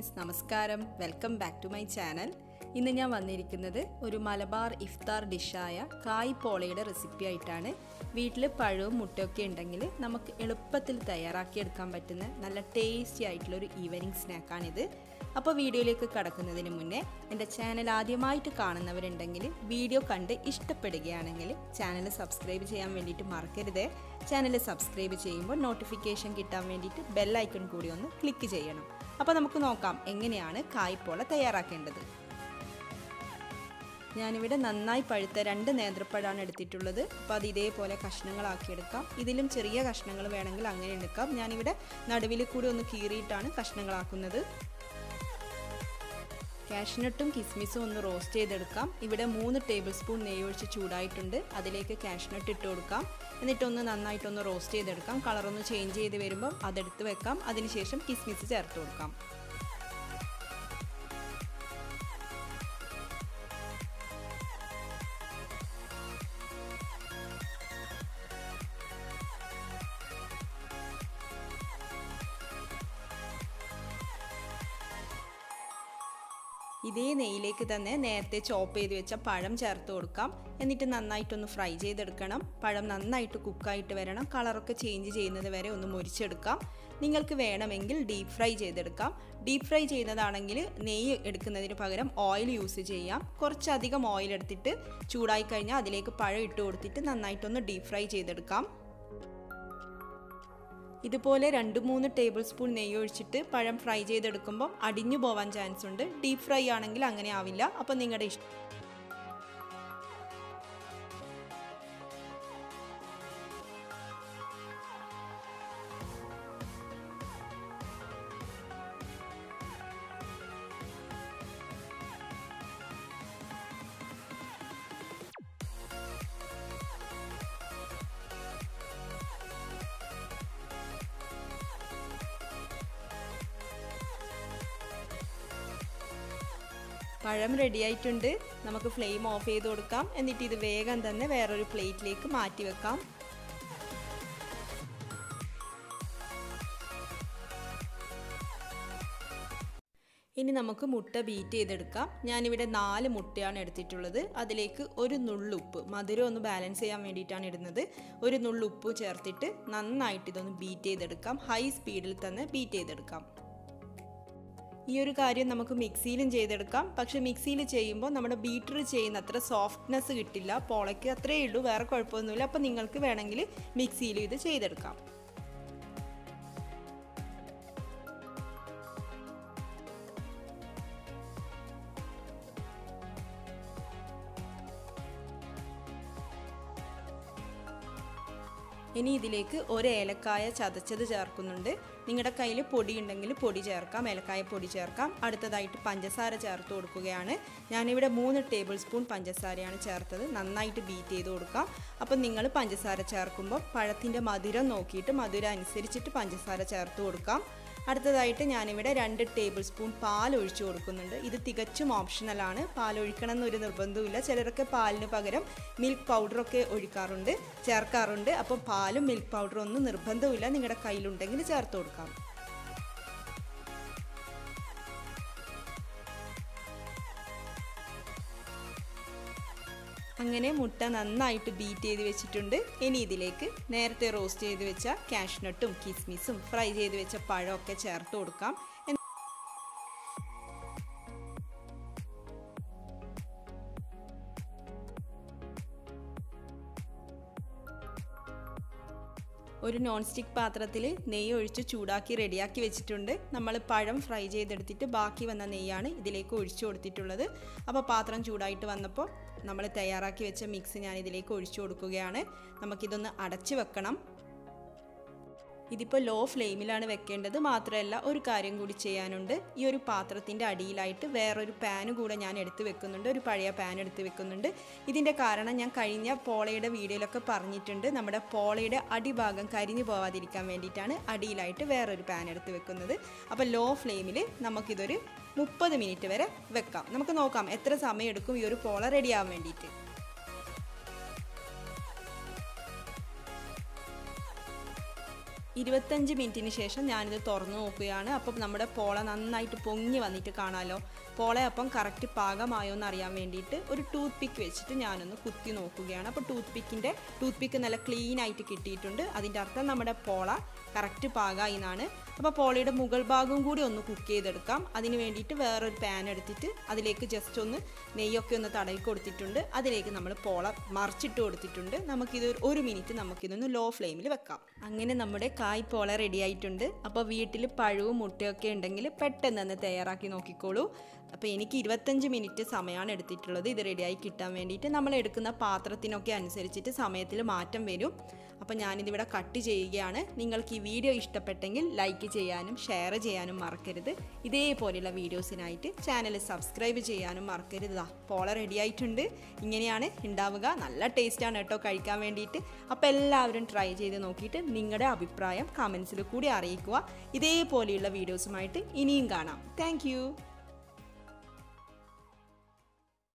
Friends, നമസ്കാരം. Welcome back to my channel. ഇന്ന് ഞാൻ വന്നിരിക്കുന്നത് ഒരു മലബാർ ഇഫ്താർ ഡിഷായ കായ് പോളയുടെ റെസിപ്പി ആയിട്ടാണ്. വീട്ടിൽ പഴവും മുട്ടയൊക്കെ ഉണ്ടെങ്കിൽ നമുക്ക് എളുപ്പത്തിൽ തയ്യാറാക്കിയെടുക്കാൻ പറ്റുന്ന നല്ല ടേസ്റ്റി ആയിട്ടുള്ളൊരു ഈവനിങ് സ്നാക്കാണിത്. അപ്പോൾ വീഡിയോയിലേക്ക് കടക്കുന്നതിന് മുന്നേ എൻ്റെ ചാനൽ ആദ്യമായിട്ട് കാണുന്നവരുണ്ടെങ്കിൽ വീഡിയോ കണ്ട് ഇഷ്ടപ്പെടുകയാണെങ്കിൽ ചാനൽ സബ്സ്ക്രൈബ് ചെയ്യാൻ വേണ്ടിയിട്ട് മറക്കരുത്. ചാനൽ സബ്സ്ക്രൈബ് ചെയ്യുമ്പോൾ നോട്ടിഫിക്കേഷൻ കിട്ടാൻ വേണ്ടിയിട്ട് ബെൽ ഐക്കൺ കൂടി ഒന്ന് ക്ലിക്ക് ചെയ്യണം. അപ്പോൾ നമുക്ക് നോക്കാം എങ്ങനെയാണ് കായ് പോള തയ്യാറാക്കേണ്ടത്. ഞാനിവിടെ നന്നായി പഴുത്ത 2 നേന്ത്രപ്പഴമാണ് എടുത്തിട്ടുള്ളത്. അപ്പോൾ അത് ഇതേപോലെ കഷ്ണങ്ങളാക്കിയെടുക്കാം. ഇതിലും ചെറിയ കഷ്ണങ്ങൾ വേണമെങ്കിൽ അങ്ങനെ എടുക്കാം. ഞാനിവിടെ നടുവിൽ കൂടി ഒന്ന് കീറിയിട്ടാണ് കഷ്ണങ്ങളാക്കുന്നത്. കാഷ്നട്ടും കിസ്മിസും ഒന്ന് റോസ്റ്റ് ചെയ്തെടുക്കാം. ഇവിടെ 3 ടേബിൾ സ്പൂൺ നെയ്യൊഴിച്ച് ചൂടായിട്ടുണ്ട്. അതിലേക്ക് കാഷ്നട്ട് ഇട്ട് കൊടുക്കാം. എന്നിട്ടൊന്ന് നന്നായിട്ടൊന്ന് റോസ്റ്റ് ചെയ്തെടുക്കാം. കളറൊന്ന് ചേഞ്ച് ചെയ്ത് വരുമ്പം അതെടുത്ത് വെക്കാം. അതിനുശേഷം കിസ്മിസ് ചേർത്ത് കൊടുക്കാം. ഇതേ നെയ്യിലേക്ക് തന്നെ നേരത്തെ ചോപ്പ് ചെയ്ത് വെച്ച പഴം ചേർത്ത് കൊടുക്കാം. എന്നിട്ട് നന്നായിട്ടൊന്ന് ഫ്രൈ ചെയ്തെടുക്കണം. പഴം നന്നായിട്ട് കുക്കായിട്ട് വരണം. കളറൊക്കെ ചേഞ്ച് ചെയ്യുന്നത് വരെ ഒന്ന് മുരിച്ചെടുക്കാം. നിങ്ങൾക്ക് വേണമെങ്കിൽ ഡീപ്പ് ഫ്രൈ ചെയ്തെടുക്കാം. ഡീപ്പ് ഫ്രൈ ചെയ്യുന്നതാണെങ്കിൽ നെയ്യ് എടുക്കുന്നതിന് പകരം ഓയിൽ യൂസ് ചെയ്യാം. കുറച്ചധികം ഓയിൽ എടുത്തിട്ട് ചൂടായി കഴിഞ്ഞാൽ അതിലേക്ക് പഴം ഇട്ട് കൊടുത്തിട്ട് നന്നായിട്ടൊന്ന് ഡീപ്പ് ഫ്രൈ ചെയ്തെടുക്കാം. ഇതുപോലെ 2-3 ടേബിൾ സ്പൂൺ നെയ്യ് ഒഴിച്ചിട്ട് പഴം ഫ്രൈ ചെയ്തെടുക്കുമ്പം അടിഞ്ഞു പോവാൻ ചാൻസ് ഉണ്ട്. ഡീപ്പ് ഫ്രൈ ആണെങ്കിൽ അങ്ങനെ ആവില്ല. അപ്പോൾ നിങ്ങളുടെ ഇഷ്ടം. പഴം റെഡിയായിട്ടുണ്ട്. നമുക്ക് ഫ്ലെയിം ഓഫ് ചെയ്ത് കൊടുക്കാം. എന്നിട്ട് ഇത് വേഗം തന്നെ വേറൊരു പ്ലേറ്റിലേക്ക് മാറ്റി വെക്കാം. ഇനി നമുക്ക് മുട്ട ബീറ്റ് ചെയ്തെടുക്കാം. ഞാനിവിടെ 4 മുട്ടയാണ് എടുത്തിട്ടുള്ളത്. അതിലേക്ക് ഒരു നുള്ളുപ്പ്, മധുരം ഒന്ന് ബാലൻസ് ചെയ്യാൻ വേണ്ടിയിട്ടാണ് ഇടുന്നത്. ഒരു നുള്ളുപ്പ് ചേർത്തിട്ട് നന്നായിട്ട് ഇതൊന്ന് ബീറ്റ് ചെയ്തെടുക്കാം. ഹൈ സ്പീഡിൽ തന്നെ ബീറ്റ് ചെയ്തെടുക്കാം. ഈ ഒരു കാര്യം നമുക്ക് മിക്സിയിലും ചെയ്തെടുക്കാം. പക്ഷേ മിക്സിയിൽ ചെയ്യുമ്പോൾ നമ്മുടെ ബീറ്റർ ചെയ്യുന്ന അത്ര സോഫ്റ്റ്നെസ് കിട്ടില്ല. പോളയ്ക്ക് അത്രയേ ഉള്ളൂ, വേറെ കുഴപ്പമൊന്നുമില്ല. അപ്പോൾ നിങ്ങൾക്ക് വേണമെങ്കിൽ മിക്സിയിലും ഇത് ചെയ്തെടുക്കാം. ഇനി ഇതിലേക്ക് ഒരു ഏലക്കായ ചതച്ചത് ചേർക്കുന്നുണ്ട്. നിങ്ങളുടെ കയ്യിൽ പൊടി ഉണ്ടെങ്കിൽ പൊടി ചേർക്കാം, ഏലക്കായ പൊടി ചേർക്കാം. അടുത്തതായിട്ട് പഞ്ചസാര ചേർത്ത് കൊടുക്കുകയാണ്. ഞാനിവിടെ 3 ടേബിൾ സ്പൂൺ പഞ്ചസാരയാണ് ചേർത്തത്. നന്നായിട്ട് ബീറ്റ് ചെയ്ത് കൊടുക്കാം. അപ്പം നിങ്ങൾ പഞ്ചസാര ചേർക്കുമ്പോൾ പഴത്തിൻ്റെ മധുരം നോക്കിയിട്ട് മധുരം അനുസരിച്ചിട്ട് പഞ്ചസാര ചേർത്ത് കൊടുക്കാം. അടുത്തതായിട്ട് ഞാനിവിടെ 2 ടേബിൾ സ്പൂൺ പാൽ ഒഴിച്ചു കൊടുക്കുന്നുണ്ട്. ഇത് തികച്ചും ഓപ്ഷണലാണ്. പാലൊഴിക്കണം എന്നൊരു നിർബന്ധമില്ല. ചിലരൊക്കെ പാലിന് പകരം മിൽക്ക് പൗഡറൊക്കെ ഒഴിക്കാറുണ്ട്, ചേർക്കാറുണ്ട്. അപ്പം പാലും മിൽക്ക് പൗഡറും ഒന്നും നിർബന്ധമില്ല. നിങ്ങളുടെ കയ്യിലുണ്ടെങ്കിൽ ചേർത്ത് കൊടുക്കാം. അങ്ങനെ മുട്ട നന്നായിട്ട് ബീറ്റ് ചെയ്ത് വെച്ചിട്ടുണ്ട്. ഇനി ഇതിലേക്ക് നേരത്തെ റോസ്റ്റ് ചെയ്ത് വെച്ച കാഷ്നട്ടും കിസ്മിസും ഫ്രൈ ചെയ്ത് വെച്ച പഴമൊക്കെ ചേർത്ത് കൊടുക്കാം. ഒരു നോൺ സ്റ്റിക്ക് പാത്രത്തിൽ നെയ്യ് ഒഴിച്ച് ചൂടാക്കി റെഡിയാക്കി വെച്ചിട്ടുണ്ട്. നമ്മൾ പഴം ഫ്രൈ ചെയ്തെടുത്തിട്ട് ബാക്കി വന്ന നെയ്യാണ് ഇതിലേക്ക് ഒഴിച്ചു കൊടുത്തിട്ടുള്ളത്. അപ്പോൾ പാത്രം ചൂടായിട്ട് വന്നപ്പോൾ നമ്മൾ തയ്യാറാക്കി വെച്ച മിക്സ് ഞാൻ ഇതിലേക്ക് ഒഴിച്ചു കൊടുക്കുകയാണ്. നമുക്കിതൊന്ന് അടച്ചു വെക്കണം. ഇതിപ്പോൾ ലോ ഫ്ലെയിമിലാണ് വെക്കേണ്ടത്. മാത്രമല്ല ഒരു കാര്യം കൂടി ചെയ്യാനുണ്ട്. ഈ ഒരു പാത്രത്തിൻ്റെ അടിയിലായിട്ട് വേറൊരു പാന് കൂടെ ഞാൻ എടുത്ത് വെക്കുന്നുണ്ട്. ഒരു പഴയ പാൻ എടുത്ത് വെക്കുന്നുണ്ട്. ഇതിൻ്റെ കാരണം ഞാൻ കഴിഞ്ഞ പോളയുടെ വീഡിയോയിലൊക്കെ പറഞ്ഞിട്ടുണ്ട്. നമ്മുടെ പോളയുടെ അടിഭാഗം കരിഞ്ഞു പോവാതിരിക്കാൻ വേണ്ടിയിട്ടാണ് അടിയിലായിട്ട് വേറൊരു പാൻ എടുത്ത് വെക്കുന്നത്. അപ്പോൾ ലോ ഫ്ലെയിമിൽ നമുക്കിതൊരു 30 മിനിറ്റ് വരെ വെക്കാം. നമുക്ക് നോക്കാം എത്ര സമയം എടുക്കും ഈ ഒരു പോള റെഡിയാവാൻ വേണ്ടിയിട്ട്. 25 മിനിറ്റിന് ശേഷം ഞാൻ ഇത് തുറന്നു നോക്കുകയാണ് അപ്പോൾ നമ്മുടെ പോള നന്നായിട്ട് പൊങ്ങി വന്നിട്ട് കാണാലോ പോളയപ്പം കറക്റ്റ് പാകമായോ എന്ന് അറിയാൻ വേണ്ടിയിട്ട് ഒരു ടൂത്ത് പിക്ക് വെച്ചിട്ട് ഞാനൊന്ന് കുത്തി നോക്കുകയാണ് അപ്പോൾ ടൂത്ത് പിക്ക് നല്ല ക്ലീൻ ആയിട്ട് കിട്ടിയിട്ടുണ്ട് അതിന്റെ അർത്ഥം നമ്മുടെ പോള കറക്റ്റ് പാകായി എന്നാണ് അപ്പോൾ പോളയുടെ മുകൾ ഭാഗവും കൂടി ഒന്ന് കുക്ക് ചെയ്തെടുക്കാം അതിനു വേണ്ടിയിട്ട് വേറൊരു പാൻ എടുത്തിട്ട് അതിലേക്ക് ജസ്റ്റ് ഒന്ന് നെയ്യൊക്കെ ഒന്ന് തടവി കൊടുത്തിട്ടുണ്ട് അതിലേക്ക് നമ്മൾ പോള മറിച്ചിട്ട് കൊടുത്തിട്ടുണ്ട് നമുക്കിത് ഒരു മിനിറ്റ് നമുക്കിതൊന്ന് ലോ ഫ്ലെയിമിൽ വെക്കാം അങ്ങനെ നമ്മുടെ കായ് പോള റെഡി ആയിട്ടുണ്ട് അപ്പോൾ വീട്ടിൽ പഴവും മുട്ടയൊക്കെ ഉണ്ടെങ്കിൽ പെട്ടെന്ന് തന്നെ തയ്യാറാക്കി നോക്കിക്കോളൂ അപ്പോൾ എനിക്ക് 25 മിനിറ്റ് സമയമാണ് എടുത്തിട്ടുള്ളത് ഇത് റെഡിയായി കിട്ടാൻ വേണ്ടിയിട്ട് നമ്മൾ എടുക്കുന്ന പാത്രത്തിനൊക്കെ അനുസരിച്ചിട്ട് സമയത്തിൽ മാറ്റം വരും അപ്പോൾ ഞാനിതിവിടെ കട്ട് ചെയ്യുകയാണ് നിങ്ങൾക്ക് ഈ വീഡിയോ ഇഷ്ടപ്പെട്ടെങ്കിൽ ലൈക്ക് ചെയ്യാനും ഷെയർ ചെയ്യാനും മറക്കരുത് ഇതേപോലെയുള്ള വീഡിയോസിനായിട്ട് ചാനൽ സബ്സ്ക്രൈബ് ചെയ്യാനും മറക്കരുത് പോള റെഡിയായിട്ടുണ്ട് ഇങ്ങനെയാണ് ഉണ്ടാവുക നല്ല ടേസ്റ്റാണ് കേട്ടോ കഴിക്കാൻ വേണ്ടിയിട്ട് അപ്പോൾ എല്ലാവരും ട്രൈ ചെയ്ത് നോക്കിയിട്ട് നിങ്ങളുടെ അഭിപ്രായം കമൻസിൽ കൂടി അറിയിക്കുക ഇതേപോലെയുള്ള വീഡിയോസുമായിട്ട് ഇനിയും കാണാം താങ്ക്